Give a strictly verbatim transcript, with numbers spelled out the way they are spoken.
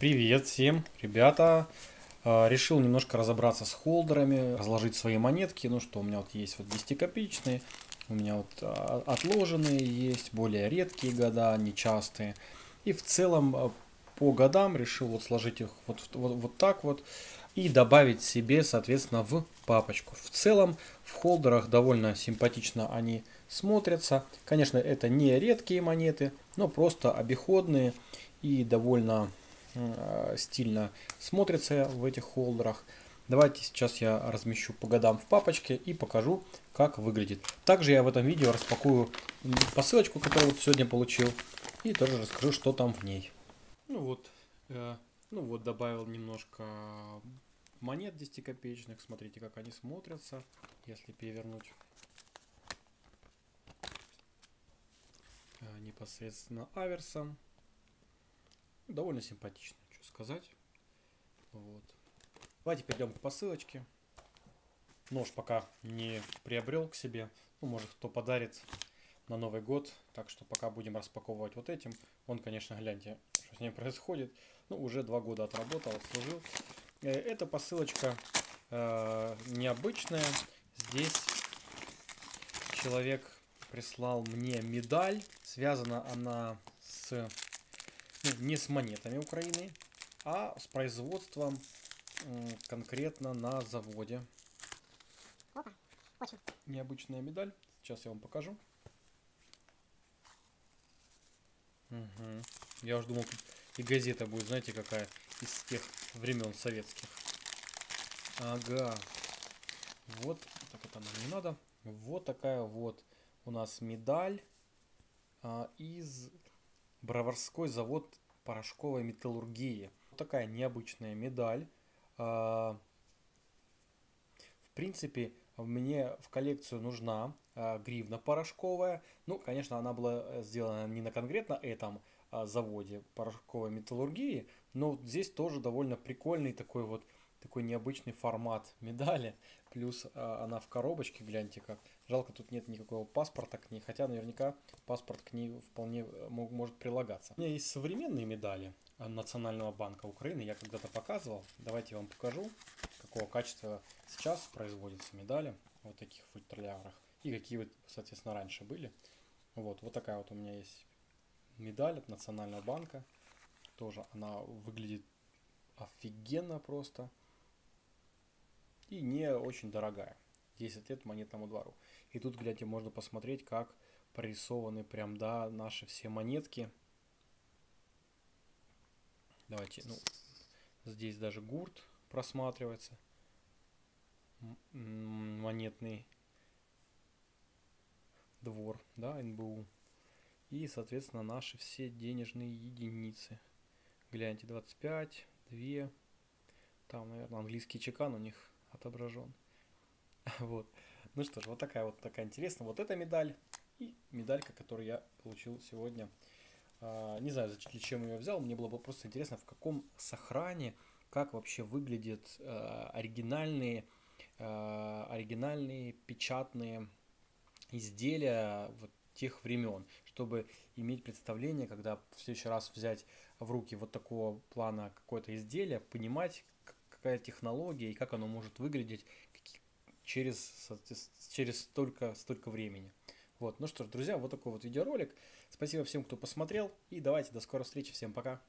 Привет всем, ребята! Решил немножко разобраться с холдерами, разложить свои монетки. Ну что, у меня вот есть вот десятикопеечные, у меня вот отложенные есть, более редкие года, нечастые. И в целом по годам решил вот сложить их вот, вот, вот так вот и добавить себе, соответственно, в папочку. В целом в холдерах довольно симпатично они смотрятся. Конечно, это не редкие монеты, но просто обиходные и довольно стильно смотрится в этих холдерах. Давайте сейчас я размещу по годам в папочке и покажу, как выглядит. Также я в этом видео распакую посылочку, которую вот сегодня получил, и тоже расскажу, что там в ней. Ну вот, э, ну вот добавил немножко монет десятикопеечных. Смотрите, как они смотрятся, если перевернуть э, непосредственно аверсом. Довольно симпатично, что сказать. Вот. Давайте перейдем к посылочке. Нож пока не приобрел к себе. Ну, может, кто подарит на Новый год. Так что пока будем распаковывать вот этим. Он, конечно, гляньте, что с ним происходит. Ну, уже два года отработал, служил. Эта посылочка э, необычная. Здесь человек прислал мне медаль. Связана она с... не с монетами Украины, а с производством конкретно на заводе. Опа, очень необычная медаль. Сейчас я вам покажу. Угу. Я уже думал, тут и газета будет, знаете, какая из тех времен советских. Ага. Вот, так это нам не надо. Вот такая вот у нас медаль а, из... Броварской завод порошковой металлургии. Вот такая необычная медаль. В принципе, мне в коллекцию нужна гривна порошковая. Ну, конечно, она была сделана не на конкретно этом заводе порошковой металлургии, но здесь тоже довольно прикольный такой вот такой необычный формат медали. Плюс она в коробочке, гляньте как. Жалко, тут нет никакого паспорта к ней, хотя наверняка паспорт к ней вполне может прилагаться. У меня есть современные медали Национального банка Украины, я когда-то показывал. Давайте я вам покажу, какого качества сейчас производятся медали. Вот таких в футлярах. И какие, вот, соответственно, раньше были. Вот, вот такая вот у меня есть медаль от Национального банка. Тоже она выглядит офигенно просто. И не очень дорогая. десять лет монетному двору. И тут, глядите, можно посмотреть, как прорисованы прям, да, наши все монетки. Давайте, ну, здесь даже гурт просматривается. Монетный двор, да, эн бэ у. И, соответственно, наши все денежные единицы. Гляньте, двадцать пять, два... Там, наверное, английский чекан у них отображен. Вот. Ну что ж, вот такая вот такая интересная. Вот эта медаль и медалька, которую я получил сегодня. Не знаю, зачем ее взял. Мне было бы просто интересно, в каком сохране, как вообще выглядят оригинальные, оригинальные печатные изделия вот тех времен, чтобы иметь представление, когда в следующий раз взять в руки вот такого плана какое-то изделие, понимать, какая технология и как оно может выглядеть через, через столько, столько времени. Вот. Ну что ж, друзья, вот такой вот видеоролик. Спасибо всем, кто посмотрел. И давайте, до скорой встречи. Всем пока.